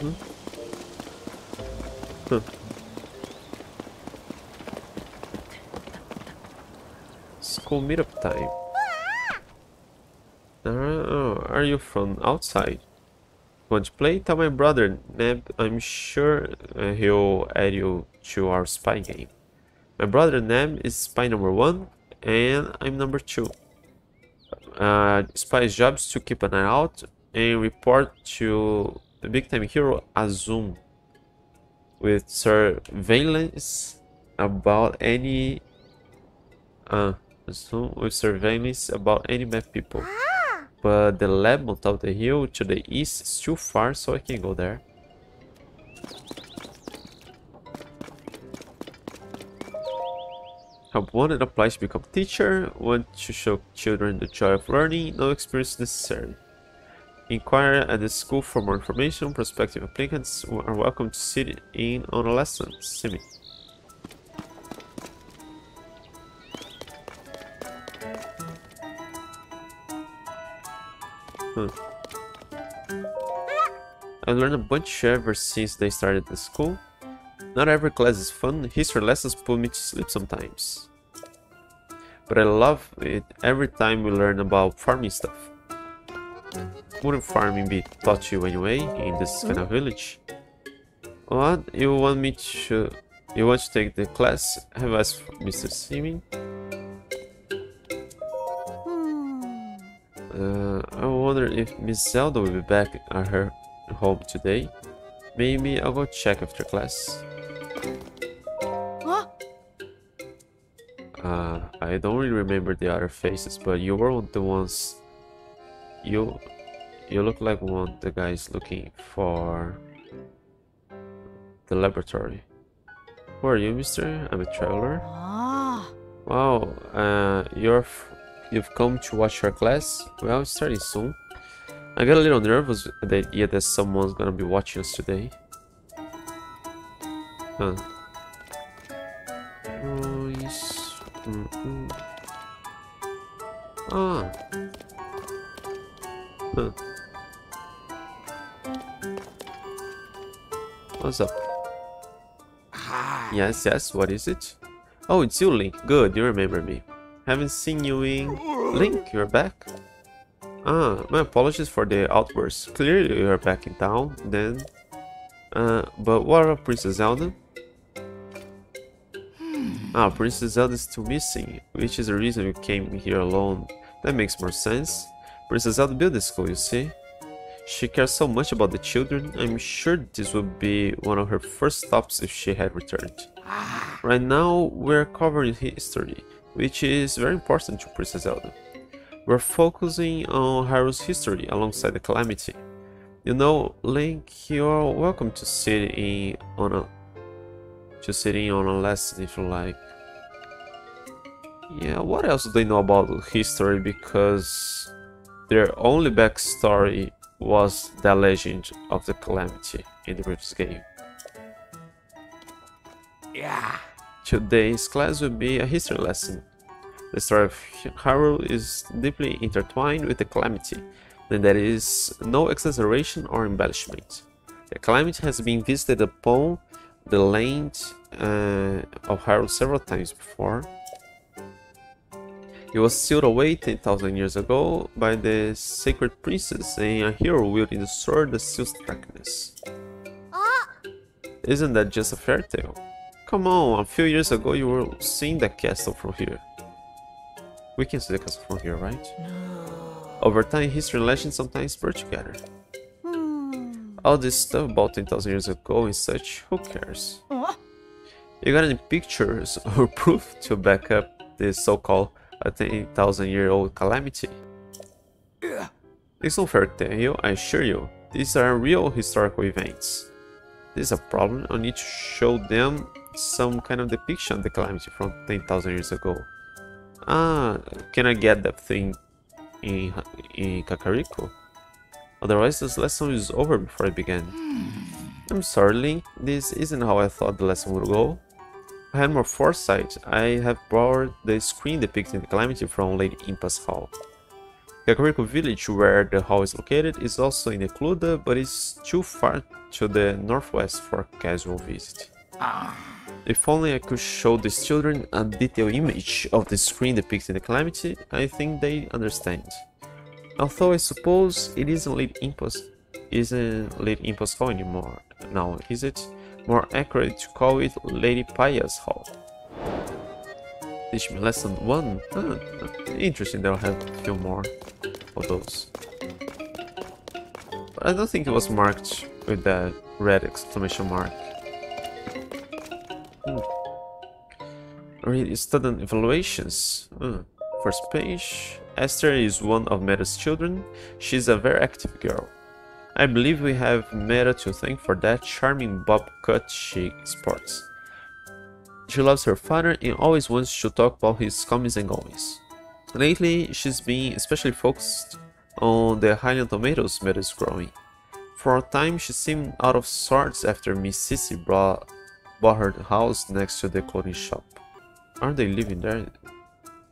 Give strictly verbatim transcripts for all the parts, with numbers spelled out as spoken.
Hmm? Huh. School meetup time. Oh, are you from outside? Want to play? Tell my brother, Neb. I'm sure uh, he'll add you to our spy game. My brother, Neb, is spy number one, and I'm number two. Uh, spy's job is to keep an eye out and report to the big-time hero Azum with surveillance about any uh, Azum with surveillance about any bad people. But the lab on top of the hill to the east is too far, so I can't go there. Help wanted applies to become teacher. Want to show children the joy of learning. No experience necessary. Inquire at the school for more information. Prospective applicants are welcome to sit in on a lesson. See me. Huh. I've learned a bunch ever since they started the school. Not every class is fun. History lessons put me to sleep sometimes. But I love it every time we learn about farming stuff. Wouldn't farming be taught to you anyway in this kind of village? What? You want me to... You want to take the class? Have asked Mister Simming. Uh, I wonder if Miss Zelda will be back at her home today. Maybe I'll go check after class. Uh, I don't really remember the other faces, but you were the ones... You... You look like one of the guys looking for the laboratory. Who are you, mister? I'm a traveler. Ah. Wow, uh, you're f you've come to watch our class? Well, it's starting soon. I got a little nervous at the idea that someone's gonna be watching us today. Huh. Noise. Mm-mm. Ah. Huh. What's up? Yes, yes, what is it? Oh, it's you, Link. Good, you remember me. Haven't seen you in... Link, you're back? Ah, my apologies for the outburst. Clearly you're back in town, then... Uh, but what about Princess Zelda? Ah, Princess Zelda is still missing, which is the reason you came here alone. That makes more sense. Princess Zelda built the school, you see. She cares so much about the children. I'm sure this would be one of her first stops if she had returned. Right now, we're covering history, which is very important to Princess Zelda. We're focusing on Hyrule's history alongside the Calamity. You know, Link, you're welcome to sit in on a to sit in on a lesson if you like. Yeah, what else do they know about history? Because their only backstory was the legend of the Calamity in the previous game. Yeah. Today's class will be a history lesson. The story of Hyrule is deeply intertwined with the Calamity, and there is no exaggeration or embellishment. The Calamity has been visited upon the land uh, of Hyrule several times before. It was sealed away ten thousand years ago by the Sacred Princess and a hero wielding the sword that seals darkness. Ah. Isn't that just a fairy tale? Come on, a few years ago you were seeing the castle from here. We can see the castle from here, right? No. Over time, history and legend sometimes blur together. Hmm. All this stuff about ten thousand years ago and such, who cares? What? You got any pictures or proof to back up this so-called a ten thousand year old calamity? Yeah. It's no fairy tale, I assure you. These are real historical events. This is a problem. I need to show them some kind of depiction of the calamity from ten thousand years ago. Ah, can I get that thing in, in Kakariko? Otherwise, this lesson is over before it began. I'm sorry, Link. This isn't how I thought the lesson would go. I had more foresight. I have borrowed the screen depicting the Calamity from Lady Impa's hall. Kakariko village, where the hall is located, is also in Ekluda, but is too far to the northwest for a casual visit. If only I could show these children a detailed image of the screen depicting the Calamity, I think they understand. Although I suppose it isn't Lead Impulse, isn't Lead Impulse Hall anymore now, is it? More accurate to call it Lady Paya's Hall. Teach me lesson one? Ah, interesting, they'll have a few more of those. But I don't think it was marked with that red exclamation mark. Hmm. Read student evaluations. Ah, first page. Esther is one of Meta's children. She's a very active girl. I believe we have Meta to thank for that charming bob-cut she sports. She loves her father and always wants to talk about his comings and goings. Lately, she's been especially focused on the Hylian tomatoes Meta's growing. For a time, she seemed out of sorts after Miss Cece brought, bought her house next to the clothing shop. Aren't they living there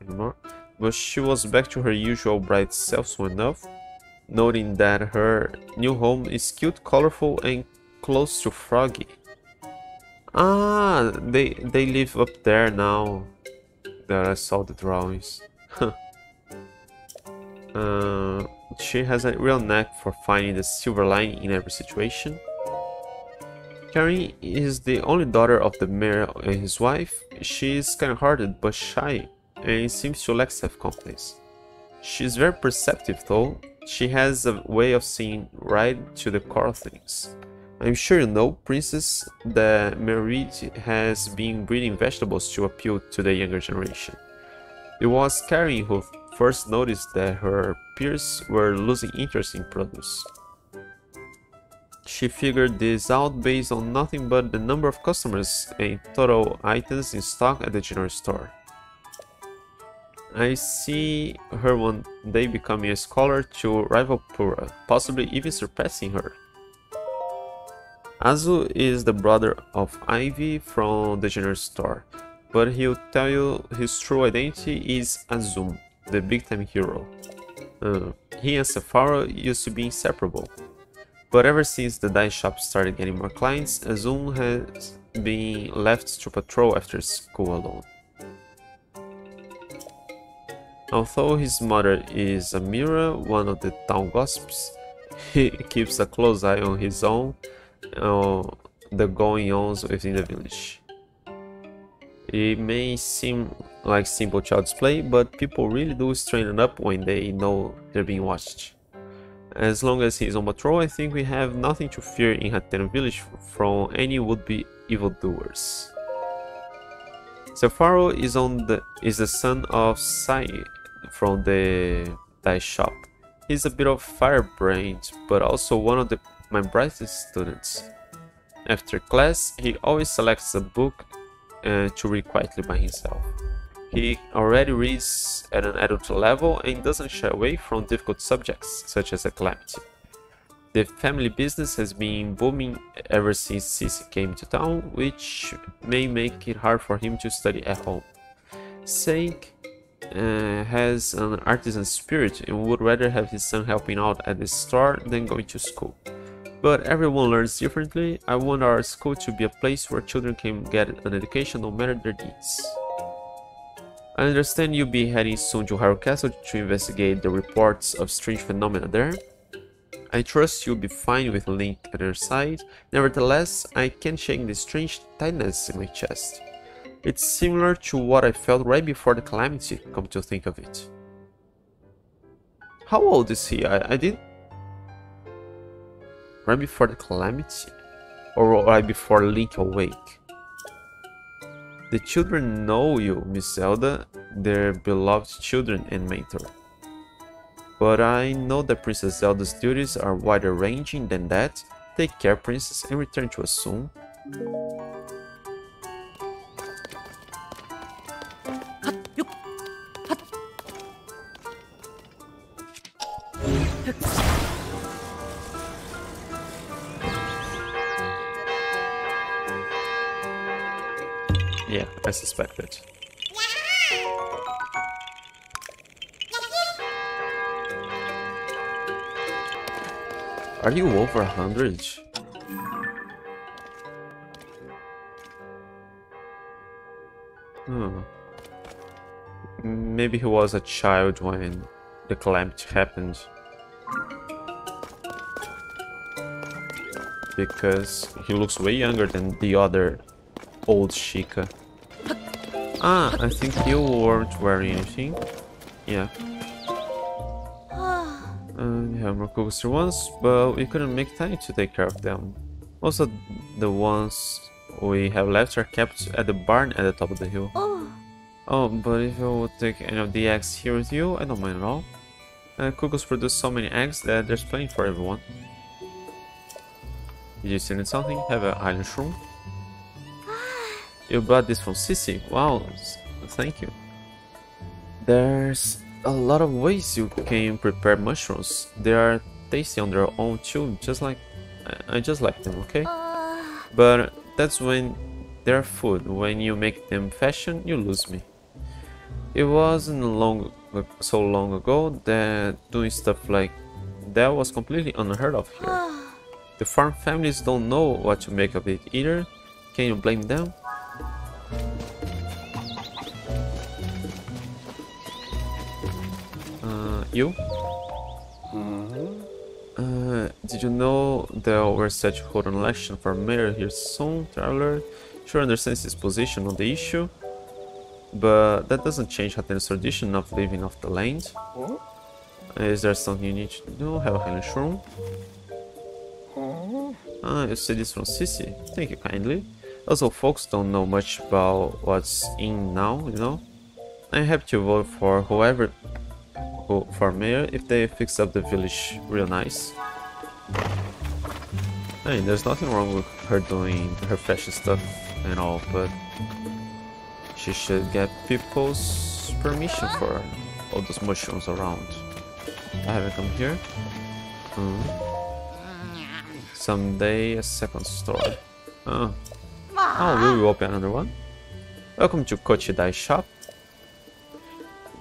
anymore? But she was back to her usual bright self soon enough, noting that her new home is cute, colorful, and close to Froggy. Ah, they they live up there now that I saw the drawings. uh, she has a real knack for finding the silver lining in every situation. Karin is the only daughter of the mayor and his wife. She is kind-hearted but shy and seems to lack self-confidence. She is very perceptive though. She has a way of seeing right to the core of things. I'm sure you know, Princess, that Marie has been breeding vegetables to appeal to the younger generation. It was Karin who first noticed that her peers were losing interest in produce. She figured this out based on nothing but the number of customers and total items in stock at the general store. I see her one day becoming a scholar to rival Purah, possibly even surpassing her. Azu is the brother of Ivy from the general store, but he'll tell you his true identity is Azum, the big-time hero. Uh, he and Sepharu used to be inseparable, but ever since the dye shop started getting more clients, Azum has been left to patrol after school alone. Although his mother is Amira, one of the town gossips, he keeps a close eye on his own. Uh, the going-ons within the village. It may seem like simple child's play, but people really do straighten up when they know they're being watched. As long as he's on patrol, I think we have nothing to fear in Hateno village from any would-be evildoers. Sephiro is on the is the son of Sai from the dye shop. He's a bit of firebrand, but also one of the my brightest students. After class, he always selects a book uh, to read quietly by himself. He already reads at an adult level and doesn't shy away from difficult subjects such as the Calamity. The family business has been booming ever since Cece came to town, which may make it hard for him to study at home. Sheikah Uh, has an artisan spirit and would rather have his son helping out at the store than going to school. But everyone learns differently. I want our school to be a place where children can get an education no matter their needs. I understand you'll be heading soon to Hyrule Castle to investigate the reports of strange phenomena there. I trust you'll be fine with Link at your side. Nevertheless, I can't shake the strange tightness in my chest. It's similar to what I felt right before the Calamity, come to think of it. How old is he? I, I didn't... Right before the Calamity? Or right before Link awake? The children know you, Miss Zelda, their beloved children and mentor. But I know that Princess Zelda's duties are wider ranging than that. Take care, Princess, and return to us soon. Yeah, I suspected. Are you over a hundred? Hmm. Maybe he was a child when the calamity happened. Because he looks way younger than the other old Sheikah. Ah, I think you weren't wearing anything. Yeah. Uh, we have more coaster ones, but we couldn't make time to take care of them. Most of the ones we have left are kept at the barn at the top of the hill. Oh, oh but if you would take any of the eggs here with you, I don't mind at all. Uh, Cuccos produce so many eggs that there's plenty for everyone. Did you still need something? Have an island shroom? You bought this from Cece? Wow, thank you. There's a lot of ways you can prepare mushrooms. They are tasty on their own too, just like... I just like them, okay? But that's when they're food. When you make them fashion, you lose me. It wasn't long, so long ago that doing stuff like that was completely unheard of here. The farm families don't know what to make of it either. Can you blame them? Uh, you? Mm-hmm. Uh, did you know there were such hold an election for mayor here soon, traveler? Sure understands his position on the issue, but that doesn't change Hateno's tradition of living off the land. Oh? Is there something you need to do? Have a Hylian shroom? Oh? Ah, you see this from Cece. Thank you kindly. Also, folks don't know much about what's in now, you know? I'm happy to vote for whoever who, for mayor if they fix up the village real nice. I mean, there's nothing wrong with her doing her fashion stuff and all, but she should get people's permission for all those mushrooms around. I haven't come here. Mm. Someday a second store. Oh. Oh, will you open another one? Welcome to Kochi Dai Shop.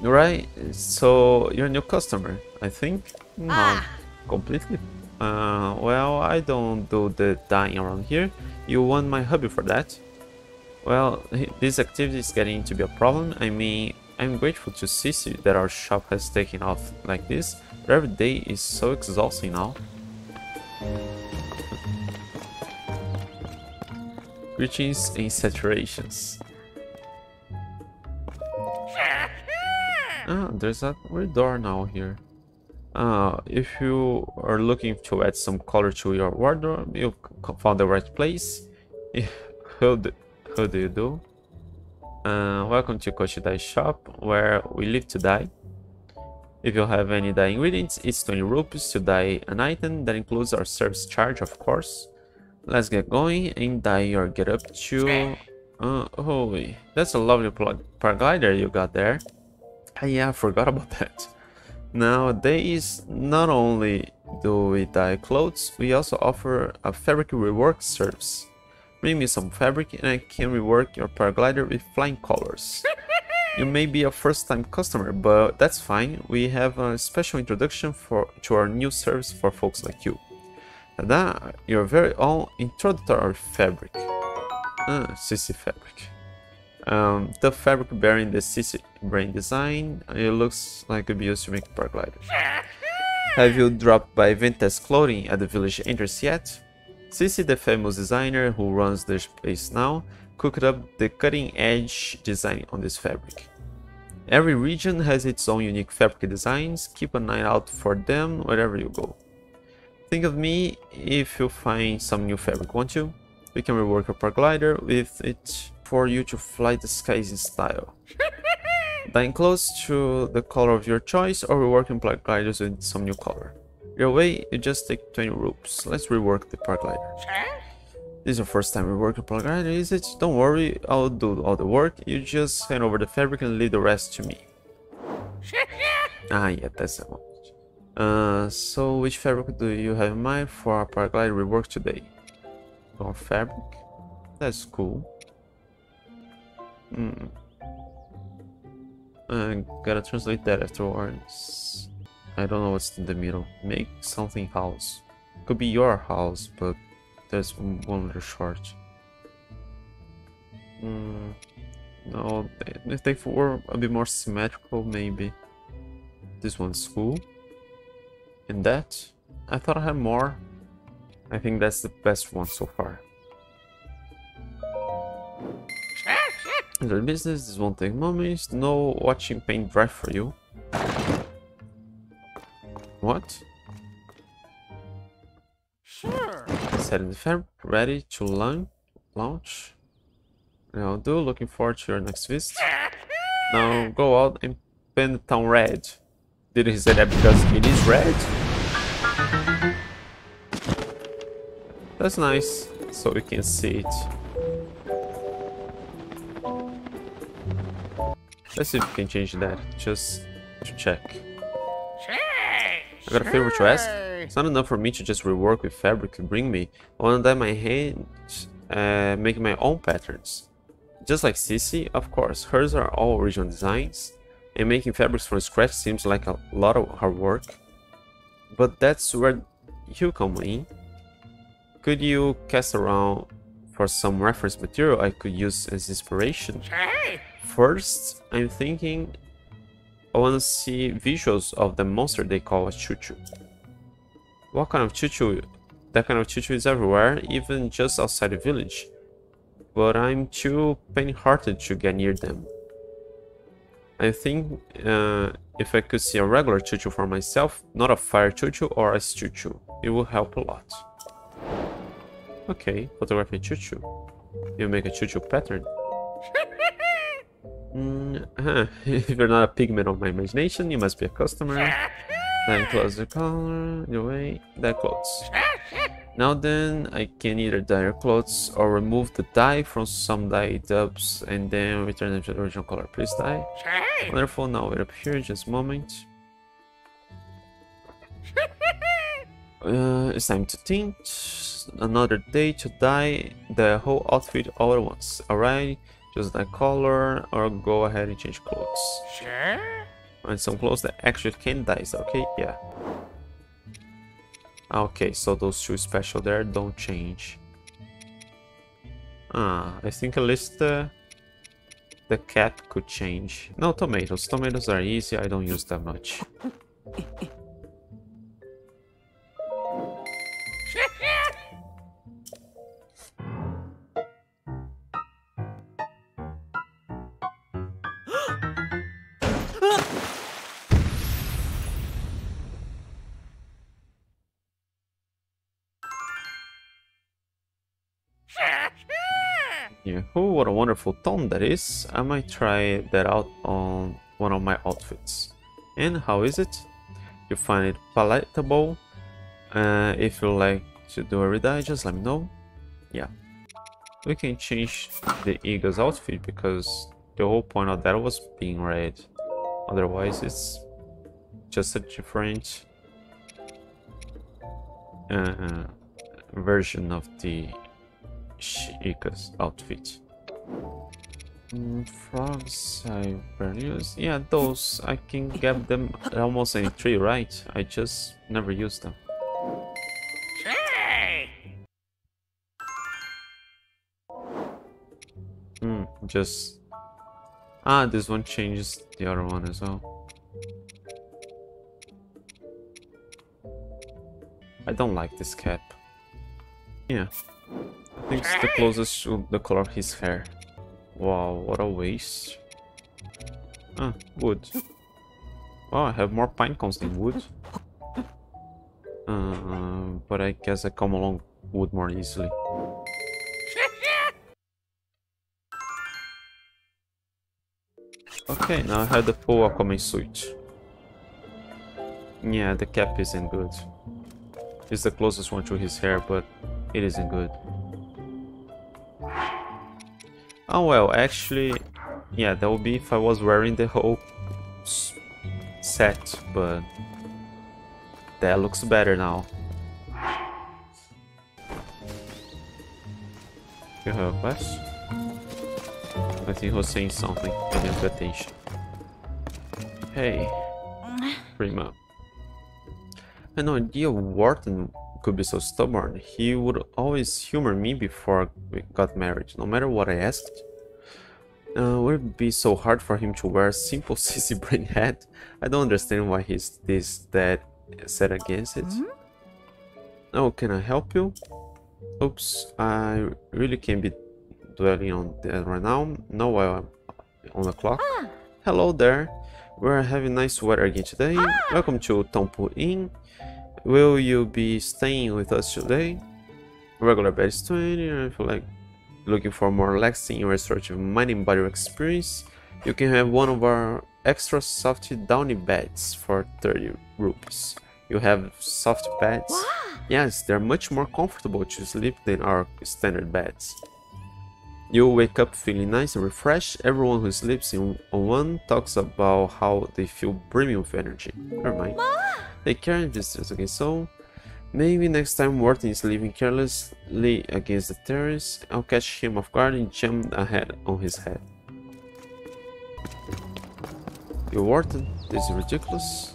Right, so you're a new customer, I think? No, ah. completely. Uh, well, I don't do the dyeing around here. You want my hubby for that? Well, this activity is getting to be a problem. I mean, I'm grateful to Cece that our shop has taken off like this. But every day is so exhausting now. Greetings and saturations. Ah, there's a weird door now here. Ah, if you are looking to add some color to your wardrobe, you found the right place. How do, how do you do? Uh, welcome to Kochi Dye Shop, where we live to dye. If you have any dye ingredients, it's twenty rupees to dye an item. That includes our service charge, of course. Let's get going and dye or get up to... Uh, oh, that's a lovely paraglider you got there. Ah, yeah, I forgot about that. Nowadays, not only do we dye clothes, we also offer a fabric rework service. Bring me some fabric and I can rework your paraglider with flying colors. You may be a first-time customer, but that's fine. We have a special introduction for to our new service for folks like you. Tada, your very own introductory fabric. Ah, Cece fabric. Um, the fabric bearing the Cece brain design. It looks like it could be used to make paragliders. Have you dropped by Vintage Clothing at the village entrance yet? Cece, the famous designer who runs the place now, cooked up the cutting-edge design on this fabric. Every region has its own unique fabric designs. Keep an eye out for them wherever you go. Think of me if you find some new fabric, won't you? We can rework your paraglider with it for you to fly the skies in style. Dyeing close to the color of your choice or reworking paragliders with some new color. Your way, you just take twenty rupees. Let's rework the paraglider. This is your first time reworking paraglider, is it? Don't worry, I'll do all the work. You just hand over the fabric and leave the rest to me. Ah, yeah, that's the one. Uh, so which fabric do you have in mind for our paraglider rework today? Or fabric? That's cool. Hmm. I gotta translate that afterwards. I don't know what's in the middle. Make something house. Could be your house, but there's one little charge. Mm, no, if they were a bit more symmetrical, maybe. This one's cool. And that? I thought I had more. I think that's the best one so far. Their business, this won't take moments. No watching paint dry for you. What? Sure. Set in the fabric, ready to launch. Now do, looking forward to your next visit. Now go out and paint the town red. Did he say that because it is red? That's nice, so we can see it. Let's see if we can change that, just to check. I got a favor to ask. It's not enough for me to just rework with fabric you bring me. I want to dye my hands, uh, making my own patterns. Just like Cece, of course, hers are all original designs, and making fabrics from scratch seems like a lot of hard work. But that's where you come in. Could you cast around for some reference material I could use as inspiration? First, I'm thinking I want to see visuals of the monster they call a Chuchu. What kind of Chuchu? That kind of Chuchu is everywhere, even just outside the village. But I'm too pain-hearted to get near them. I think uh, if I could see a regular Chuchu for myself, not a fire Chuchu or a Chuchu, it will help a lot. Okay, photograph a Chuchu. You make a Chuchu pattern. Mm, huh. If you're not a pigment of my imagination, you must be a customer. Then close the color, the way, that clothes. Now then, I can either dye your clothes or remove the dye from some dye tubs and then return them to the original color. Please dye. Wonderful, now wait up here, just a moment. Uh, it's time to tint. Another day to dye the whole outfit all at once. Alright. Just that color, or go ahead and change clothes. Sure. And some clothes that actually can dye, okay? Yeah. Okay, so those two special there don't change. Ah, I think at least the, the cat could change. No, tomatoes. Tomatoes are easy, I don't use that much. Oh, what a wonderful tone that is. I might try that out on one of my outfits. And how is it? You find it palatable? Uh, if you like to do a redye, just let me know. Yeah. We can change the eagle's outfit because the whole point of that was being red. Otherwise, it's just a different uh, version of the Sheikah's outfit. Mm, frogs I barely use. Yeah, those I can get them at almost any tree, right? I just never use them. Hmm. Just ah, this one changes the other one as well. I don't like this cap. Yeah. I think it's the closest to the color of his hair. Wow, what a waste. Ah, wood. Wow, I have more pine cones than wood. Uh, but I guess I come along wood more easily. Okay, now I have the full Aquaman suit. Yeah, the cap isn't good. It's the closest one to his hair, but it isn't good. Oh well, actually, yeah, that would be if I was wearing the whole set, but that looks better now. You have a question? I think he was saying something in the invitation. Hey, Prima. I had no idea Wharton could be so stubborn? He would always humor me before we got married, no matter what I asked. Uh, would it be so hard for him to wear a simple sissy brain hat? I don't understand why he's this that set against it. Oh, can I help you? Oops, I really can't be dwelling on that right now. No, I'm on the clock. Hello there. We're having nice weather again today. Welcome to Tongpu Inn. Will you be staying with us today? Regular bed is twenty. I feel like looking for more relaxing and restorative mind and body experience. You can have one of our extra soft downy beds for thirty rupees. You have soft beds? Yes, they're much more comfortable to sleep than our standard beds. You wake up feeling nice and refreshed. Everyone who sleeps in one talks about how they feel brimming with energy. Never mind. They carry visitors. Okay, so maybe next time Wharton is leaving carelessly against the terrace, I'll catch him off guard and jump ahead on his head. You Wharton, this is ridiculous.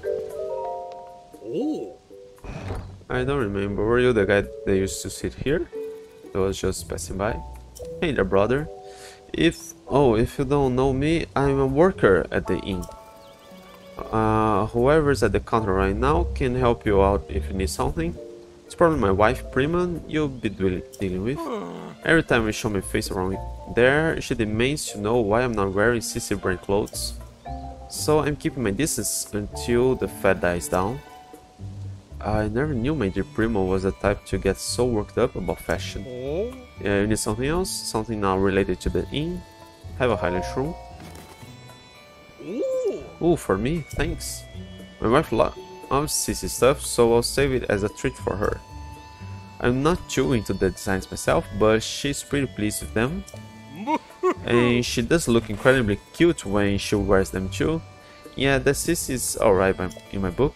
I don't remember. Were you the guy that used to sit here? That was just passing by. Hey there, brother. If oh, if you don't know me, I'm a worker at the inn. Uh, whoever's at the counter right now can help you out if you need something. It's probably my wife, Prima, you'll be dealing with. Every time I show my face around there, she demands to know why I'm not wearing sissy brand clothes. So I'm keeping my distance until the fat dies down. I never knew my dear Prima was the type to get so worked up about fashion. Yeah, you need something else? Something now related to the inn? Have a Hylian shroom. Ooh, for me? Thanks. My wife loves sissy stuff, so I'll save it as a treat for her. I'm not too into the designs myself, but she's pretty pleased with them. And she does look incredibly cute when she wears them too. Yeah, the sissy is alright in my book.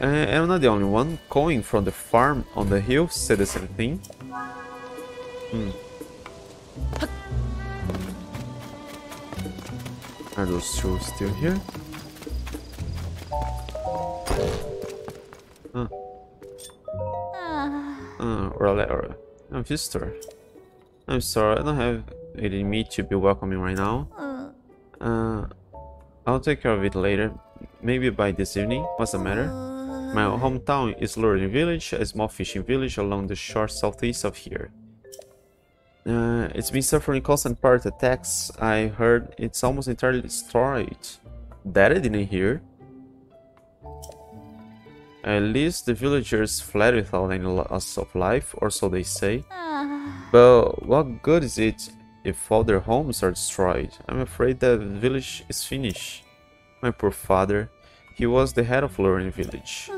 Uh, and I'm not the only one. Koyin from the farm on the hill said the same thing. Hmm. Are those two still here? Ah. Ah, or a letter. I'm visitor. I'm sorry, I don't have it in me to be welcoming right now. Uh, I'll take care of it later. Maybe by this evening. What's the matter? My hometown is Lurelin village, a small fishing village along the shore southeast of here. Uh, it's been suffering constant pirate attacks. I heard it's almost entirely destroyed. That I didn't hear. At least the villagers fled without any loss of life, or so they say. But what good is it if all their homes are destroyed? I'm afraid the village is finished. My poor father. He was the head of Lurelin village.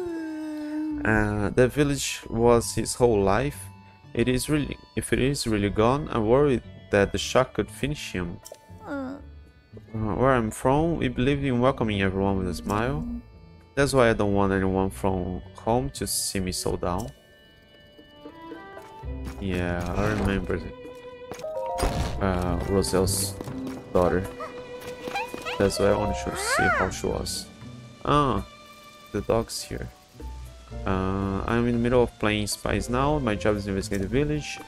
Uh, the village was his whole life. It is really, if it is really gone, I'm worried that the shock could finish him. Uh, where I'm from, we believe in welcoming everyone with a smile. That's why I don't want anyone from home to see me so down. Yeah, I remember uh, Roselle's daughter. That's why I wanted to see how she was. Ah, the dog's here. Uh, I'm in the middle of playing spies now. My job is to investigate the village.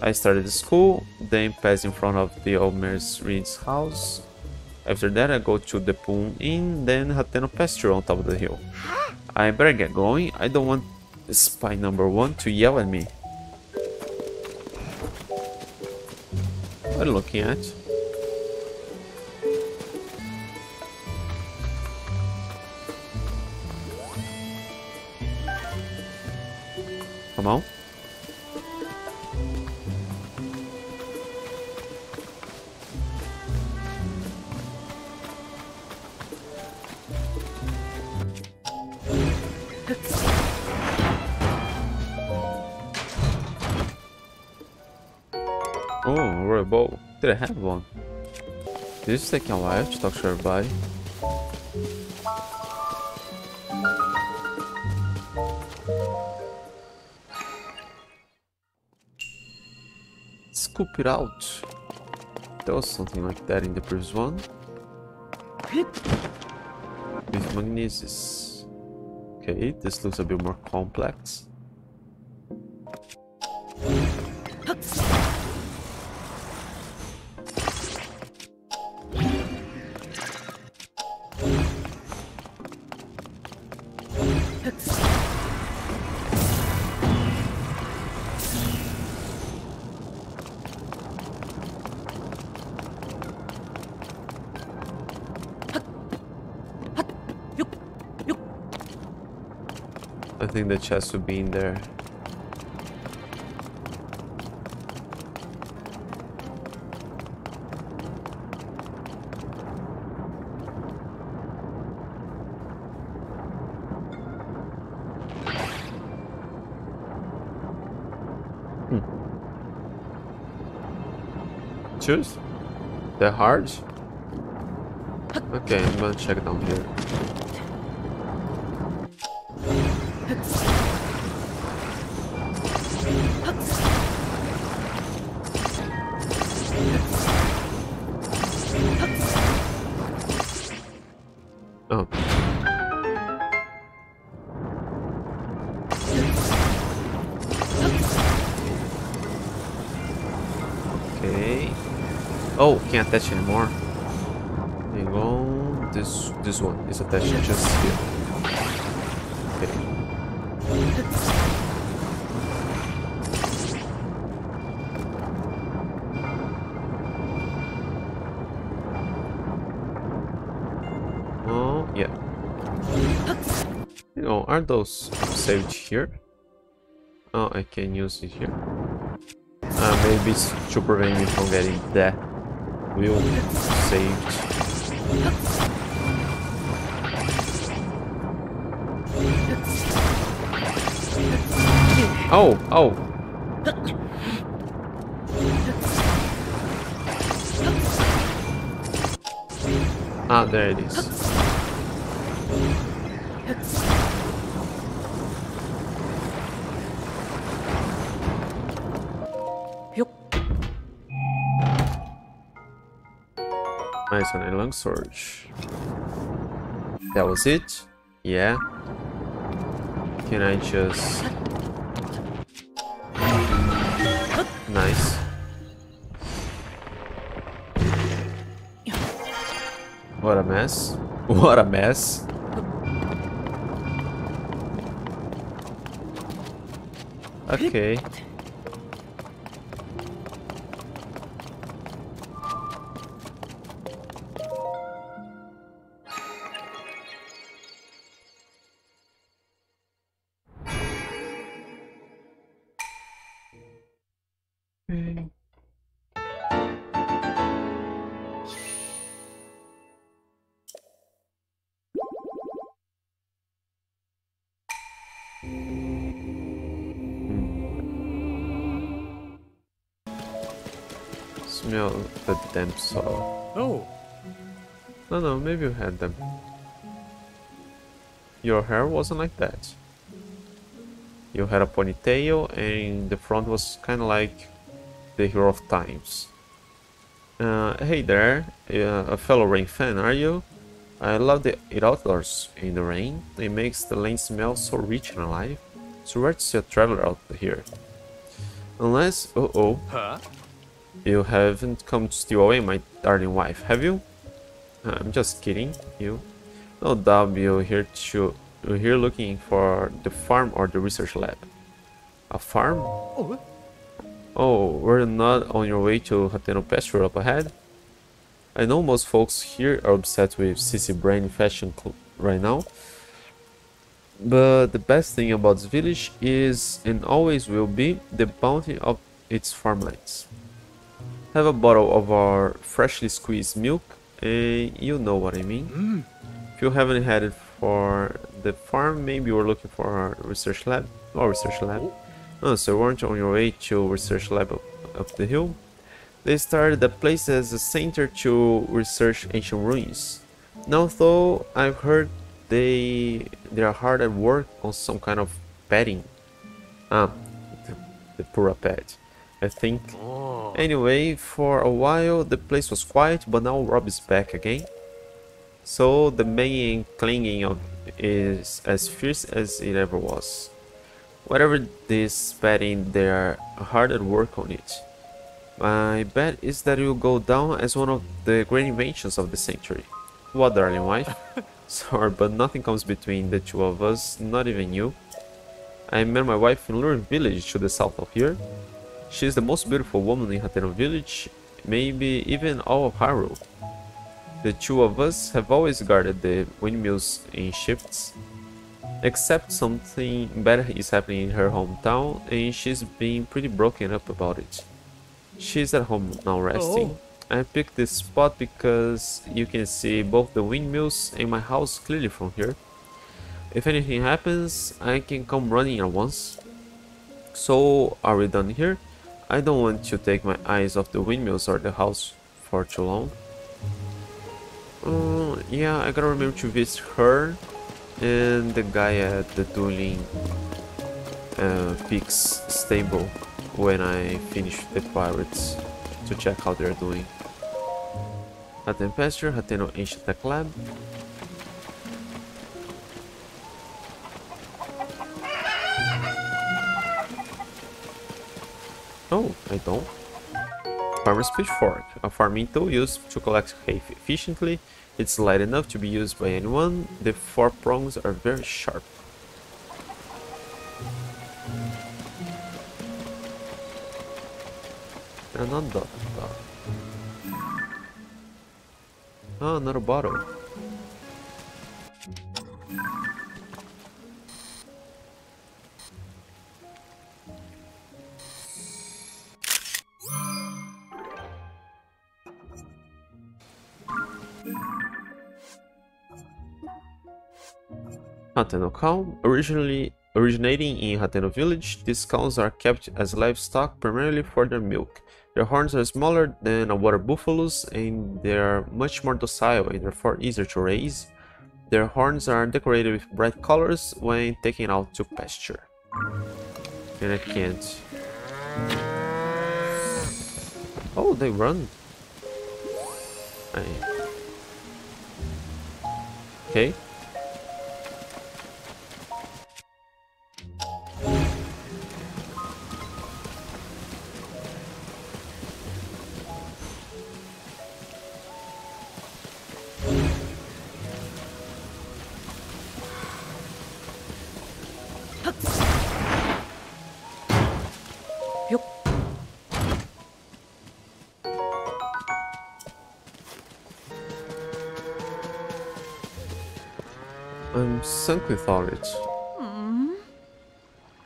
I started the school, then passed in front of the old Mayor's Reed's house. After that I go to the Poon Inn, then Hateno Pasture on top of the hill. I better get going. I don't want spy number one to yell at me. What are you looking at? Come on. Oh, a bow. Did I have one? This is taking a while to talk to everybody. Scoop it out. There was something like that in the previous one. With magnesis. Okay, this looks a bit more complex. I think the chest would be in there. Choose? They're hard? Okay, I'm gonna check down here. Oh. Okay. Oh, can't attach anymore. There you go. This this one is attached just here. Okay. Oh yeah. You know, aren't those saved here? Oh, I can use it here. Uh, maybe it's to prevent me from getting that. We'll save. Oh, oh. Ah, there it is. Nice on a long search. That was it? Yeah. Can I just... Nice. What a mess. What a mess. Okay. Smell the damp soil. Oh. No, no, maybe you had them. Your hair wasn't like that. You had a ponytail and the front was kind of like the Hero of Times. Uh, hey there, uh, a fellow rain fan, are you? I love the it outdoors in the rain. It makes the land smell so rich and alive. So rare to see a traveler out here. Unless, uh oh, huh? You haven't come to steal away my darling wife, have you? Uh, I'm just kidding, you. No doubt you're here to you're here looking for the farm or the research lab. A farm? Oh, oh we're not on your way to Hateno Pasture up ahead. I know most folks here are upset with Cece brain fashion right now, but the best thing about this village is, and always will be, the bounty of its farmlands. Have a bottle of our freshly squeezed milk, and you know what I mean. Mm. If you haven't had it for the farm, maybe you were looking for our research lab, or research lab. Oh, so weren't you on your way to research lab up, up the hill? They started the place as a center to research ancient ruins. Now though, I've heard they they are hard at work on some kind of bedding. Ah, the, the Purah bed, I think. Oh. Anyway, for a while the place was quiet, but now Rob is back again. So the main clanging of is as fierce as it ever was. Whatever this bedding, they are hard at work on it. My bet is that it will go down as one of the great inventions of the century. What, darling wife? Sorry, but nothing comes between the two of us, not even you. I met my wife in Lurelin village to the south of here. She is the most beautiful woman in Hateno village, maybe even all of Hyrule. The two of us have always guarded the windmills in shifts. except something better is happening in her hometown and she's being pretty broken up about it. She's at home now resting. Oh. I picked this spot because you can see both the windmills and my house clearly from here. If anything happens, I can come running at once. So, are we done here? I don't want to take my eyes off the windmills or the house for too long. Uh, yeah, I gotta remember to visit her and the guy at the dueling uh, Peaks stable when I finish the pirates to check how they're doing. Hateno Pasture, Hateno Ancient Tech Lab. Oh, I don't. Farmer's pitchfork, a farming tool used to collect hay efficiently. It's light enough to be used by anyone. The four prongs are very sharp. They're not dotted. Oh, another bottle. Hateno cow. Originally originating in Hateno village, these cows are kept as livestock primarily for their milk. Their horns are smaller than a water buffalo's and they are much more docile and therefore easier to raise. Their horns are decorated with bright colors when taken out to pasture. And I can't. Oh, they run. I... Okay. I'm sunk without it.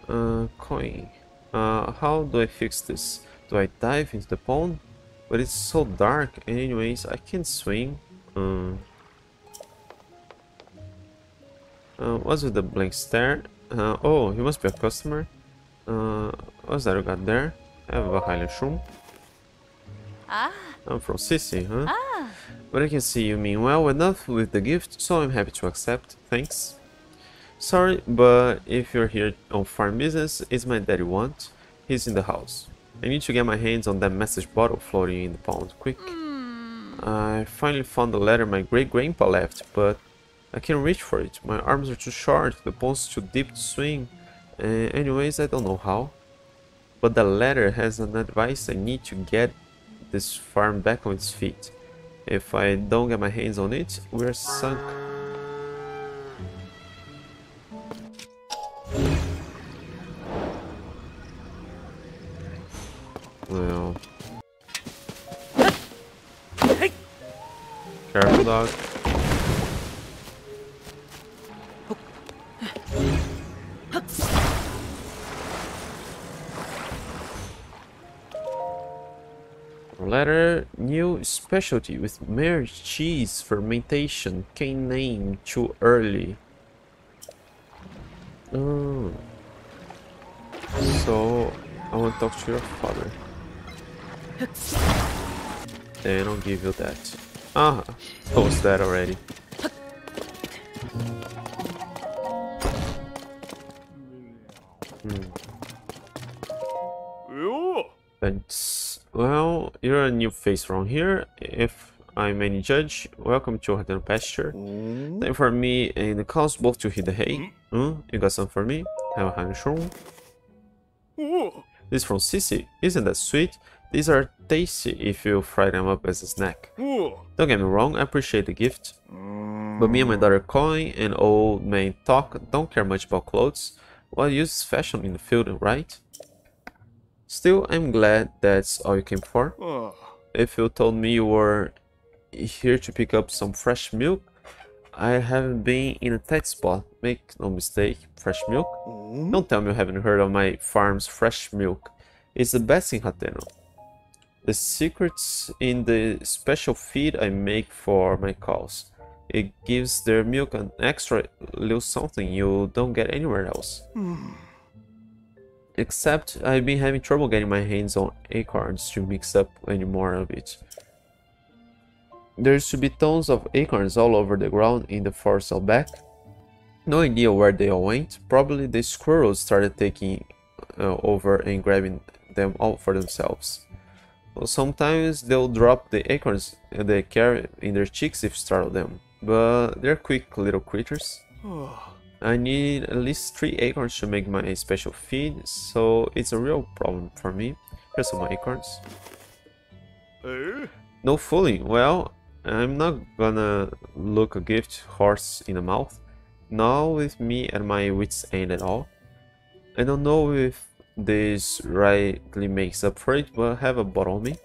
Uh, Koyin. Uh, how do I fix this? Do I dive into the pond? But it's so dark. Anyways, I can't swim. Um, uh, what's with the blank stare? Uh, oh, you must be a customer. Uh, what's that you got there? I have a Hylian shroom. Ah. I'm from Cece, huh? Ah. But I can see you mean well enough with the gift, so I'm happy to accept. Thanks. Sorry, but if you're here on farm business, it's my daddy want. He's in the house. I need to get my hands on that message bottle floating in the pond, quick. Mm. I finally found the letter my great-grandpa left, but I can't reach for it. My arms are too short, the pond's too deep to swing. Uh, anyways, I don't know how. But the letter has an advice I need to get this farm back on its feet. If I don't get my hands on it, we're sunk. Well. Careful, dog. Letter, new specialty with mare cheese fermentation. Can't name too early. Oh. So I want to talk to your father. Then I'll give you that. Ah, post that already. Hmm. Thanks. Well, you're a new face from here. If I'm any judge, welcome to Hateno Pasture. Mm. Time for me and the cows both to hit the hay. Mm. Mm, you got some for me? Have a hand shown. Mm. This from Cece. Isn't that sweet? These are tasty if you fry them up as a snack. Mm. Don't get me wrong, I appreciate the gift. Mm. But me and my daughter Koyin and old man Talk don't care much about clothes. Well, use fashion in the field, right? Still, I'm glad that's all you came for. If you told me you were here to pick up some fresh milk, I have been in a tight spot. Make no mistake, fresh milk? Mm. Don't tell me you haven't heard of my farm's fresh milk. It's the best in Hateno. The secret's in the special feed I make for my cows. It gives their milk an extra little something you don't get anywhere else. Mm. Except I've been having trouble getting my hands on acorns to mix up any more of it. There should be tons of acorns all over the ground in the forest out back. No idea where they all went. Probably the squirrels started taking uh, over and grabbing them all for themselves. Well, sometimes they'll drop the acorns they carry in their cheeks if you startle them. But they're quick little creatures. I need at least three acorns to make my special feed, so it's a real problem for me. Here's some acorns. No fooling. Well, I'm not gonna look a gift horse in the mouth. Not with me at my wits' end at all. I don't know if this rightly makes up for it, but have a bottle on me.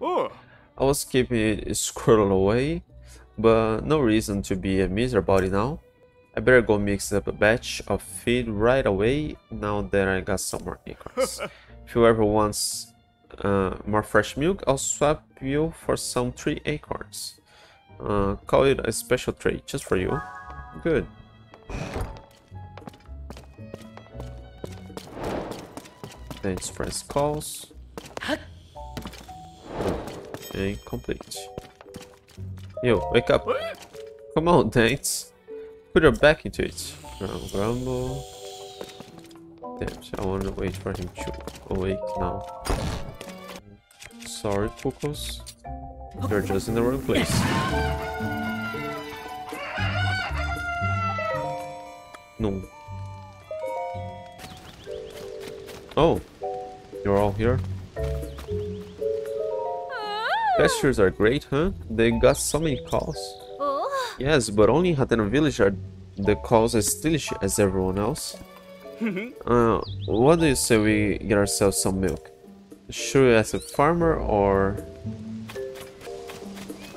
Oh. I was keeping it squirreled away, but no reason to be a miserable now. I better go mix up a batch of feed right away now that I got some more acorns. If whoever wants uh, more fresh milk, I'll swap you for some three acorns. Uh, call it a special treat just for you. Good. Then press calls and complete. Yo, wake up! Come on, Dantz! Put her back into it. Grumble, grumble. Damn, so I wanna wait for him to awake now. Sorry, Cuccos. You're just in the wrong place. No. Oh, you're all here. Pastures are great, huh? They got so many cows. Oh. Yes, but only in Hateno Village are the cows as stylish as everyone else. uh, what do you say we get ourselves some milk? Should we ask a farmer or...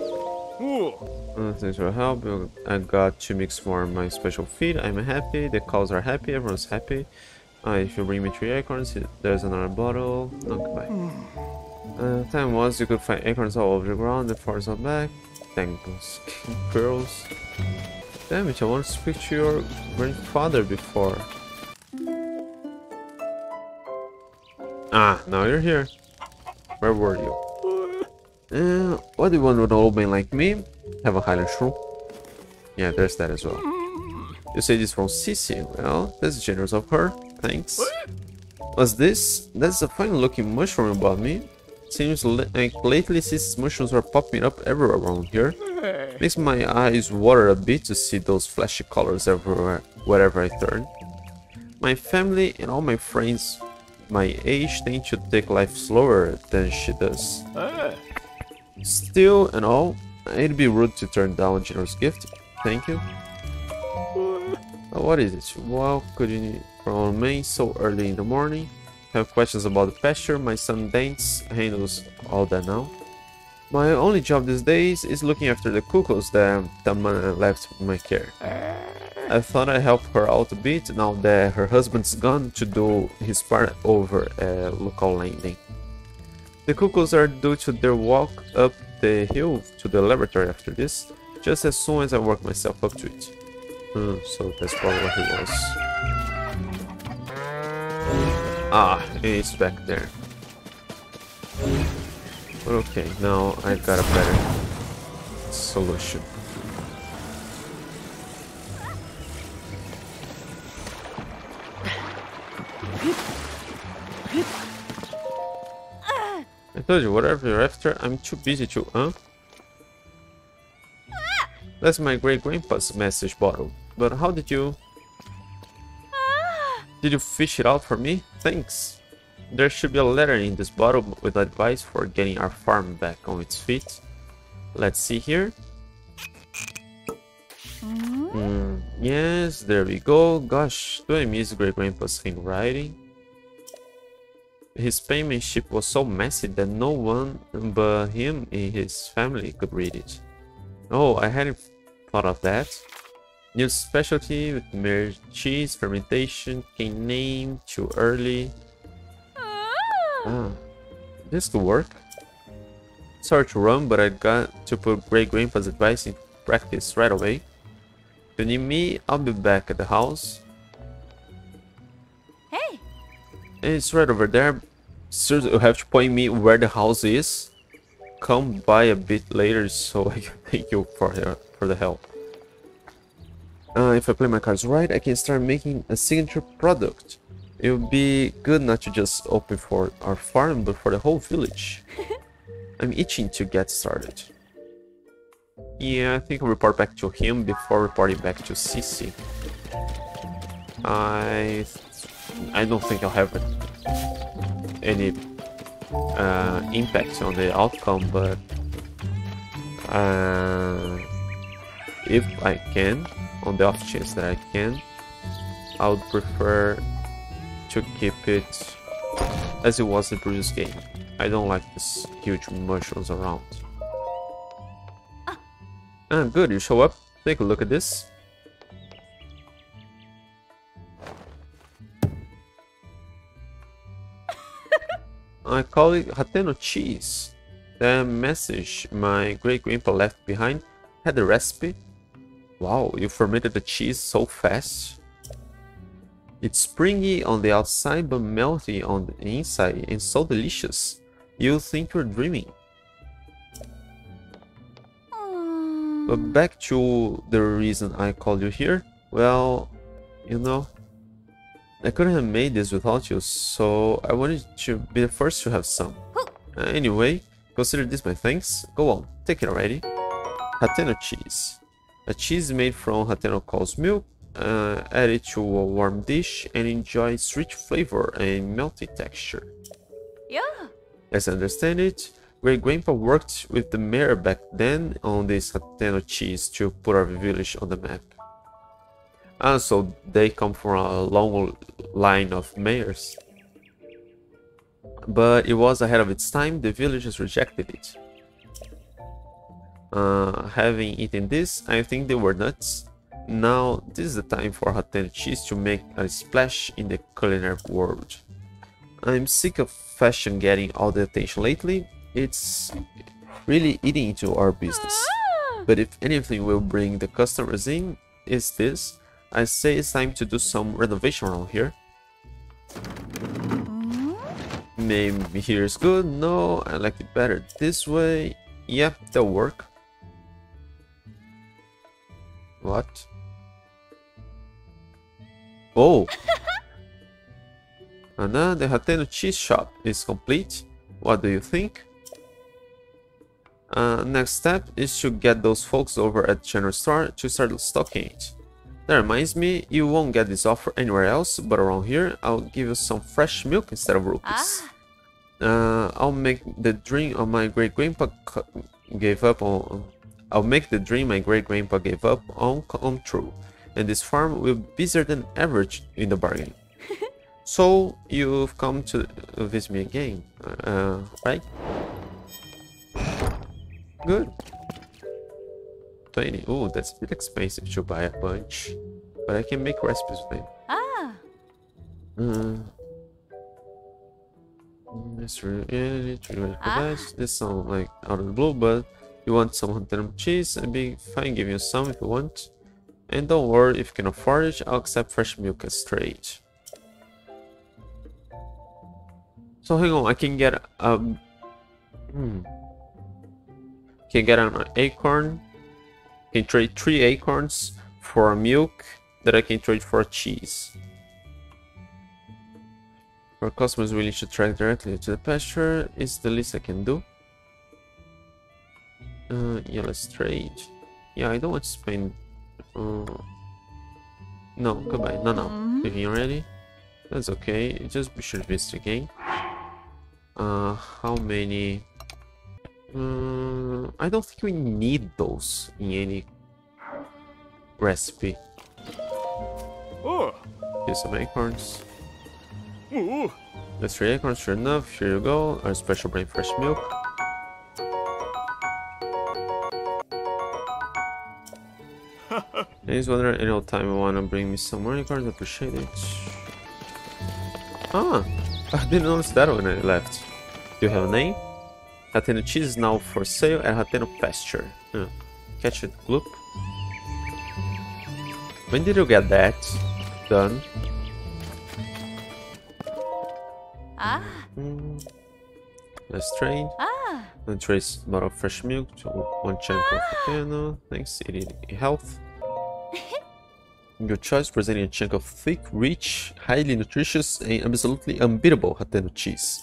Uh, thanks for help. I got to mix more of my special feed. I'm happy. The cows are happy. Everyone's happy. Uh, if you bring me three acorns, there's another bottle. Oh, goodbye. Uh, time was you could find acorns all over the ground, the forest on back. Thank those girls. Damn it, I want to speak to your grandfather before. Ah, now you're here. Where were you? Uh, what do you want with an old man like me? Have a Hylian shroom. Yeah, there's that as well. You say this from Cece? Well, that's generous of her. Thanks. What's this? That's a fine-looking mushroom you bought me. Seems like lately these mushrooms are popping up everywhere around here. Makes my eyes water a bit to see those flashy colors everywhere, wherever I turn. My family and all my friends my age tend to take life slower than she does. Still and all, it'd be rude to turn down a generous gift. Thank you. Oh, what is it? Wow, could you need from me so early in the morning? Have questions about the pasture? My son Dantz handles all that now. My only job these days is looking after the Cuccos that Tamana left in my care. I thought I'd help her out a bit now that her husband's gone to do his part over at local landing. The Cuccos are due to their walk up the hill to the laboratory after this, just as soon as I work myself up to it. Mm, so that's probably what he was. Ah, he's back there. But okay, now I got a better solution. I told you, whatever you're after, I'm too busy to, huh? That's my great-grandpa's message bottle. But how did you... Ah. Did you fish it out for me? Thanks. There should be a letter in this bottle with advice for getting our farm back on its feet. Let's see here. Mm. Mm, yes, there we go. Gosh, do I miss great-grandpa's handwriting? His penmanship was so messy that no one but him and his family could read it. Oh, I hadn't thought of that. New specialty with mere cheese fermentation. Can't name too early. Ah, this could work. It's hard to run, but I got to put Great Grandpa's advice in practice right away. If you need me, I'll be back at the house. Hey, it's right over there. Seriously, you have to point me where the house is. Come by a bit later so I can thank you for the, for the help. Uh, if I play my cards right, I can start making a signature product. It would be good not to just open for our farm, but for the whole village. I'm itching to get started. Yeah, I think I'll report back to him before reporting back to Cece. I... I don't think I'll have any uh, impact on the outcome, but... Uh, if I can, on the off chance that I can, I would prefer to keep it as it was in the previous game. I don't like these huge mushrooms around. Ah, good, you show up. Take a look at this. I call it Hateno cheese. The message my great-grandpa left behind had the recipe. Wow, you fermented the cheese so fast. It's springy on the outside but melty on the inside and so delicious. You'll think you're dreaming. Mm. But back to the reason I called you here. Well, you know, I couldn't have made this without you, so I wanted to be the first to have some. Uh, anyway, consider this my thanks. Go on, take it already. Hateno cheese. A cheese made from Hateno cow's milk. Uh, add it to a warm dish and enjoy its rich flavor and melty texture. Yeah. As I understand it, Great Grandpa worked with the mayor back then on this Hateno cheese to put our village on the map. Ah, so they come from a long line of mayors. But it was ahead of its time, the villagers rejected it. Uh, having eaten this, I think they were nuts. Now, this is the time for Hateno cheese to make a splash in the culinary world. I'm sick of fashion getting all the attention lately. It's really eating into our business. But if anything will bring the customers in, is this. I say it's time to do some renovation around here. Maybe here is good. No, I like it better this way. Yep, yeah, that'll work. What? Oh! And now the Hateno cheese shop is complete. What do you think? Uh, next step is to get those folks over at General Store to start stocking it. That reminds me, you won't get this offer anywhere else, but around here I'll give you some fresh milk instead of rupees. Ah. Uh, I'll make the dream of my great grandpa gave up on. I'll make the dream my great-grandpa gave up on come true, and this farm will be busier than average in the bargain. So you've come to visit me again, uh, right? Good. twenty. Oh, that's a bit expensive to buy a bunch, but I can make recipes with them. Ah. Uh, that's really, yeah, it's really ah. This sounds like out of the blue, but. You want some Hateno cheese? I'd be fine giving you some if you want. And don't worry, if you can afford it, I'll accept fresh milk as trade. So hang on, I can get um, hmm, can get an acorn. Can trade three acorns for milk that I can trade for cheese. For customers willing to track directly to the pasture, is the least I can do. Uh, yeah, let's trade. Yeah, I don't want to spend. Uh, no, goodbye. No, no. Leaving already? That's okay. Just be sure to visit again. Uh, how many? Uh, I don't think we need those in any recipe. Oh. Here's some acorns. Ooh. That's three acorns, sure enough. Here you go. Our special brand fresh milk. Today's weather at any time. I want to bring me some warning cards. Appreciate it. Ah, I didn't notice that when I left. Do you have a name? Hateno cheese is now for sale at Hateno Pasture. Huh. Catch it, bloop. When did you get that done? Ah. Mm. Let's trade. Ah. One trace bottle of fresh milk to one chunk of Hateno. Thanks, it is health. Your choice, presenting a chunk of thick, rich, highly nutritious, and absolutely unbeatable Hateno cheese.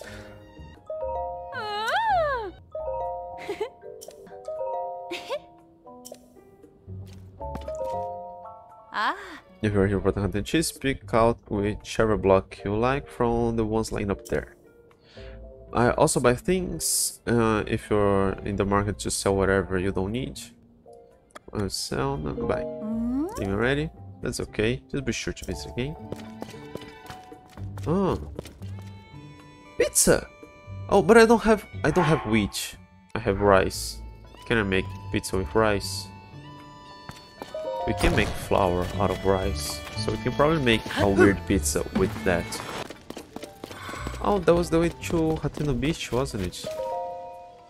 If you're here for the Hateno cheese, pick out whichever block you like from the ones lined up there. I also buy things uh, if you're in the market to sell whatever you don't need. I'll sell, no, goodbye. Are you ready? That's okay, just be sure to visit again. Oh, pizza! Oh, but I don't have, I don't have wheat. I have rice. Can I make pizza with rice? We can make flour out of rice, so we can probably make a weird pizza with that. Oh, that was the way to Hateno Beach, wasn't it?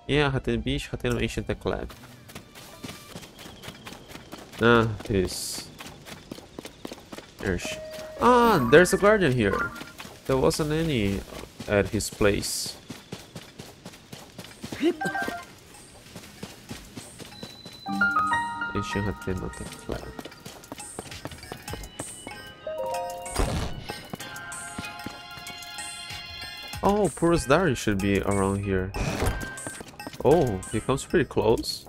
Yeah, Hateno Beach, Hateno Ancient Tech Lab. Ah, this. Ah, there's a guardian here. There wasn't any at his place. Ancient Hateno Tech Lab. Oh, Purah's diary should be around here. Oh, he comes pretty close.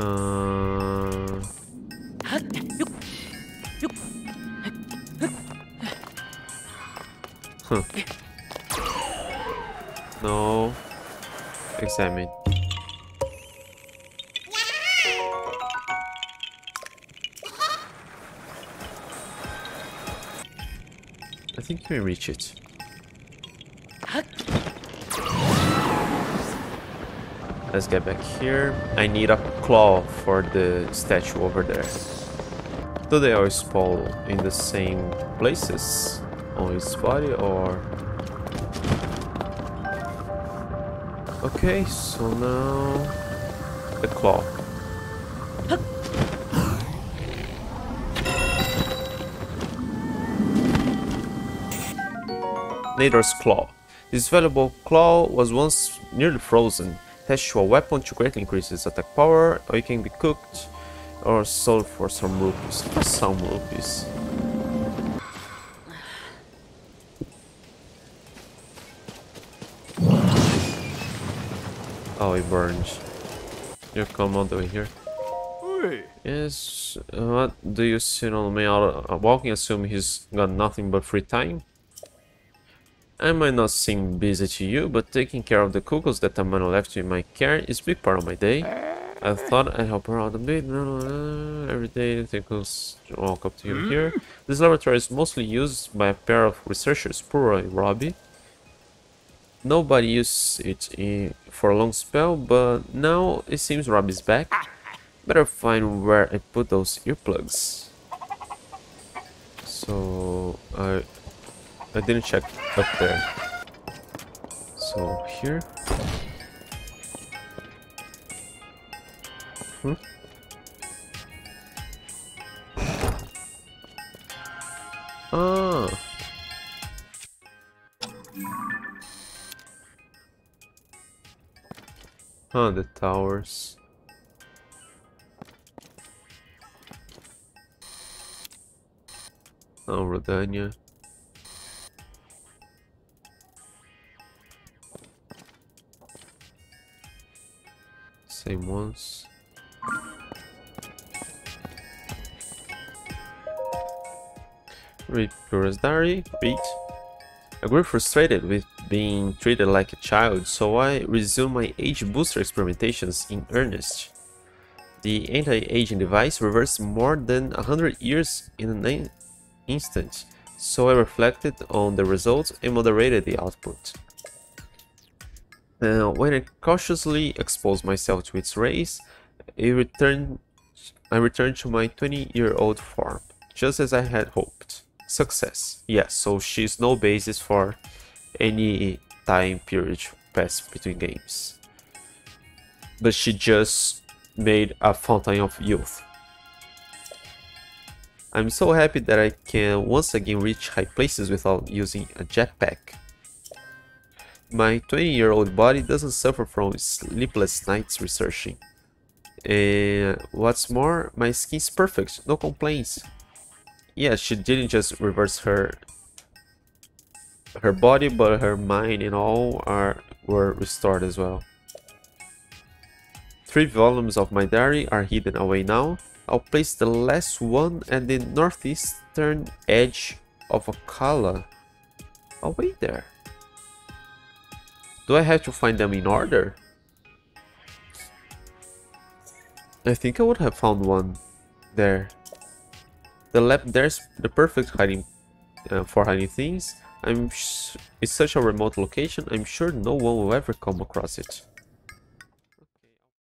Uh... Huh. No. Examine. I think you can reach it. Let's get back here. I need a claw for the statue over there. Do they always spawn in the same places on his body or... Okay, so now... the claw. Nader's claw. This valuable claw was once nearly frozen. Attached to a weapon to greatly increase its attack power, or it can be cooked or sold for some rupees. For some rupees. Oh, it burns. You come all the way here. Hey. Yes, what do you see on me out walking? Assume he's got nothing but free time. I might not seem busy to you, but taking care of the Cuccos that Tamana left in my care is a big part of my day. I thought I'd help her out a bit. Every day the Cuccos walk up to you here. This laboratory is mostly used by a pair of researchers, Purah and Robbie. Nobody used it for a long spell, but now it seems Robbie's back. Better find where I put those earplugs. So... I. I didn't check up there. So, here. Hmm. Ah. Ah, the towers. Oh, Rodania. Same ones. Read Purah's diary. Read. I grew frustrated with being treated like a child, so I resumed my age booster experimentations in earnest. The anti-aging device reversed more than a hundred years in an instant, so I reflected on the results and moderated the output. Uh, when I cautiously exposed myself to its rays, it returned I returned to my twenty-year-old farm, just as I had hoped. Success. Yes, so she's no basis for any time period to pass between games. But she just made a fountain of youth. I'm so happy that I can once again reach high places without using a jetpack. My twenty-year-old body doesn't suffer from sleepless nights researching. And what's more, my skin's perfect, no complaints. Yeah, she didn't just reverse her her body, but her mind and all are were restored as well. Three volumes of my diary are hidden away now. I'll place the last one at the northeastern edge of Akala. I'll wait there. Do I have to find them in order? I think I would have found one there. The lab there's the perfect hiding uh, for hiding things. I'm sh it's such a remote location. I'm sure no one will ever come across it.